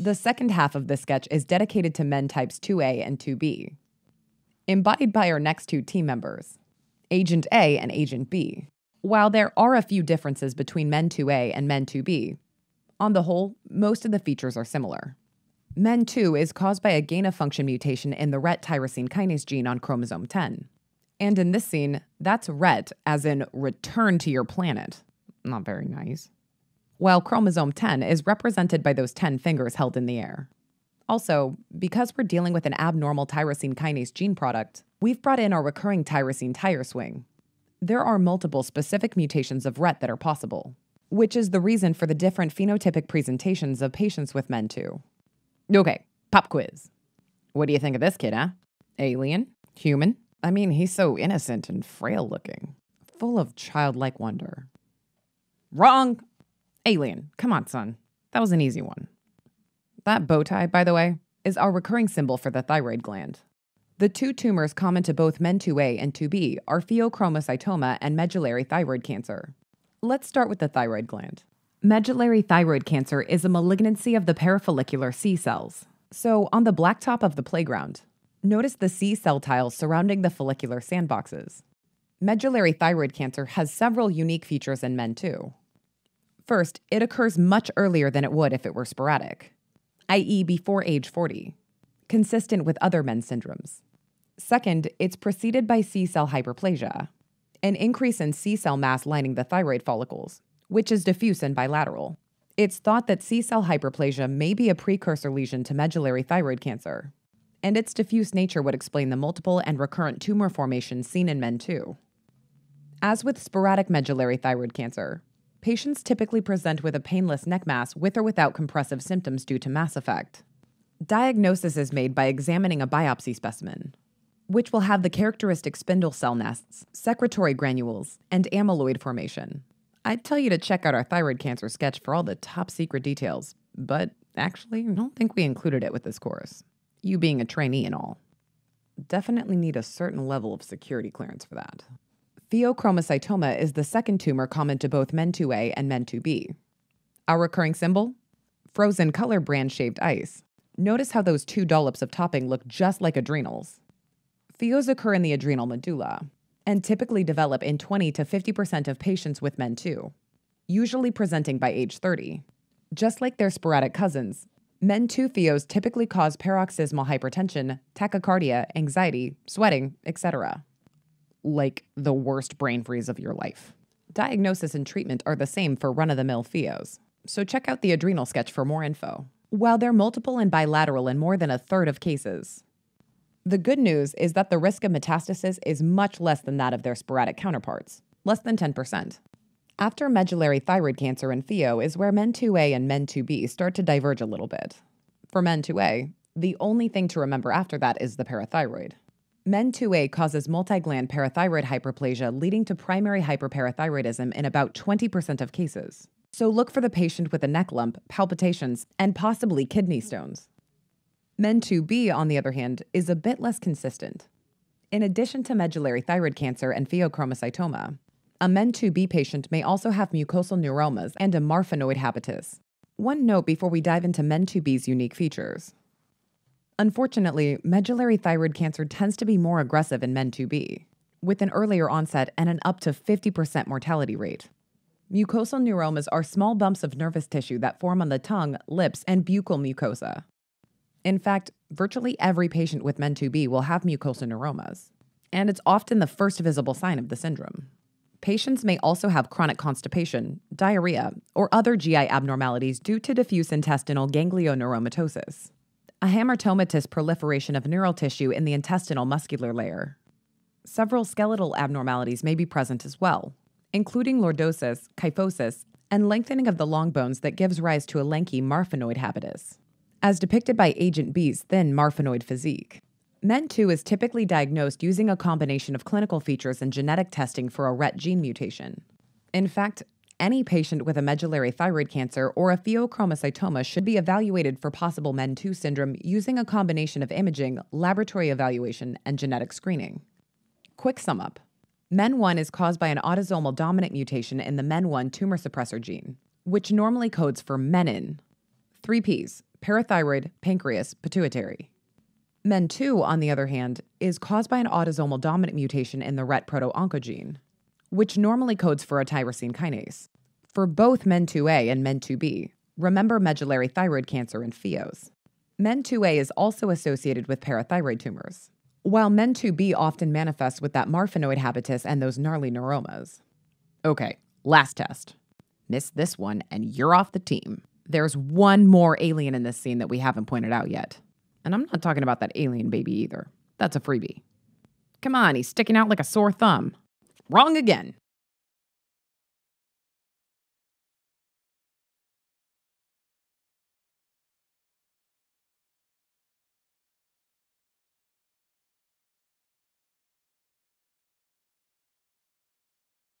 The second half of this sketch is dedicated to MEN types 2A and 2B, embodied by our next two team members, Agent A and Agent B. While there are a few differences between MEN 2A and MEN 2B, on the whole, most of the features are similar. MEN 2 is caused by a gain-of-function mutation in the RET tyrosine kinase gene on chromosome 10. And in this scene, that's RET, as in return to your planet. Not very nice. While chromosome 10 is represented by those 10 fingers held in the air. Also, because we're dealing with an abnormal tyrosine kinase gene product, we've brought in our recurring tyrosine tire swing. There are multiple specific mutations of RET that are possible, which is the reason for the different phenotypic presentations of patients with MEN 2. Okay, pop quiz. What do you think of this kid, huh? Alien? Human? I mean, he's so innocent and frail-looking. Full of childlike wonder. Wrong! Alien. Come on, son. That was an easy one. That bow tie, by the way, is our recurring symbol for the thyroid gland. The two tumors common to both MEN 2A and 2B are pheochromocytoma and medullary thyroid cancer. Let's start with the thyroid gland. Medullary thyroid cancer is a malignancy of the parafollicular C-cells. So, on the blacktop of the playground, notice the C-cell tiles surrounding the follicular sandboxes. Medullary thyroid cancer has several unique features in MEN 2. First, it occurs much earlier than it would if it were sporadic, i.e. before age 40, consistent with other MEN syndromes. Second, it's preceded by C-cell hyperplasia, an increase in C-cell mass lining the thyroid follicles, which is diffuse and bilateral. It's thought that C-cell hyperplasia may be a precursor lesion to medullary thyroid cancer, and its diffuse nature would explain the multiple and recurrent tumor formation seen in MEN 2. As with sporadic medullary thyroid cancer, patients typically present with a painless neck mass with or without compressive symptoms due to mass effect. Diagnosis is made by examining a biopsy specimen, which will have the characteristic spindle cell nests, secretory granules, and amyloid formation. I'd tell you to check out our thyroid cancer sketch for all the top-secret details, but actually, I don't think we included it with this course, you being a trainee and all. Definitely need a certain level of security clearance for that. Pheochromocytoma is the second tumor common to both MEN 2A and MEN 2B. Our recurring symbol? Frozen color brand shaved ice. Notice how those two dollops of topping look just like adrenals. Pheos occur in the adrenal medulla and typically develop in 20 to 50% of patients with MEN 2, usually presenting by age 30. Just like their sporadic cousins, MEN 2 pheos typically cause paroxysmal hypertension, tachycardia, anxiety, sweating, etc. Like the worst brain freeze of your life. Diagnosis and treatment are the same for run-of-the-mill pheos, so check out the adrenal sketch for more info. While they're multiple and bilateral in more than a third of cases, the good news is that the risk of metastasis is much less than that of their sporadic counterparts, less than 10%. After medullary thyroid cancer and pheo is where MEN 2A and MEN 2B start to diverge a little bit. For MEN 2A, the only thing to remember after that is the parathyroid. MEN 2A causes multigland parathyroid hyperplasia leading to primary hyperparathyroidism in about 20% of cases. So look for the patient with a neck lump, palpitations, and possibly kidney stones. MEN 2B, on the other hand, is a bit less consistent. In addition to medullary thyroid cancer and pheochromocytoma, a MEN 2B patient may also have mucosal neuromas and a marfanoid habitus. One note before we dive into MEN 2B's unique features. Unfortunately, medullary thyroid cancer tends to be more aggressive in MEN 2B, with an earlier onset and an up to 50% mortality rate. Mucosal neuromas are small bumps of nervous tissue that form on the tongue, lips, and buccal mucosa. In fact, virtually every patient with MEN 2B will have mucosal neuromas, and it's often the first visible sign of the syndrome. Patients may also have chronic constipation, diarrhea, or other GI abnormalities due to diffuse intestinal ganglioneuromatosis, a hamartomatous proliferation of neural tissue in the intestinal muscular layer. Several skeletal abnormalities may be present as well, including lordosis, kyphosis, and lengthening of the long bones that gives rise to a lanky marfanoid habitus, as depicted by Agent B's thin marfanoid physique. MEN 2 is typically diagnosed using a combination of clinical features and genetic testing for a RET gene mutation. In fact, any patient with a medullary thyroid cancer or a pheochromocytoma should be evaluated for possible MEN 2 syndrome using a combination of imaging, laboratory evaluation, and genetic screening. Quick sum up. MEN1 is caused by an autosomal dominant mutation in the MEN1 tumor suppressor gene, which normally codes for MENIN. Three Ps, parathyroid, pancreas, pituitary. MEN2, on the other hand, is caused by an autosomal dominant mutation in the RET proto-oncogene, which normally codes for a tyrosine kinase. For both MEN 2A and MEN 2B, remember medullary thyroid cancer and pheos. MEN 2A is also associated with parathyroid tumors, while MEN 2B often manifests with that marfanoid habitus and those gnarly neuromas. Okay, last test. Miss this one and you're off the team. There's one more alien in this scene that we haven't pointed out yet. And I'm not talking about that alien baby either. That's a freebie. Come on, he's sticking out like a sore thumb. Wrong again.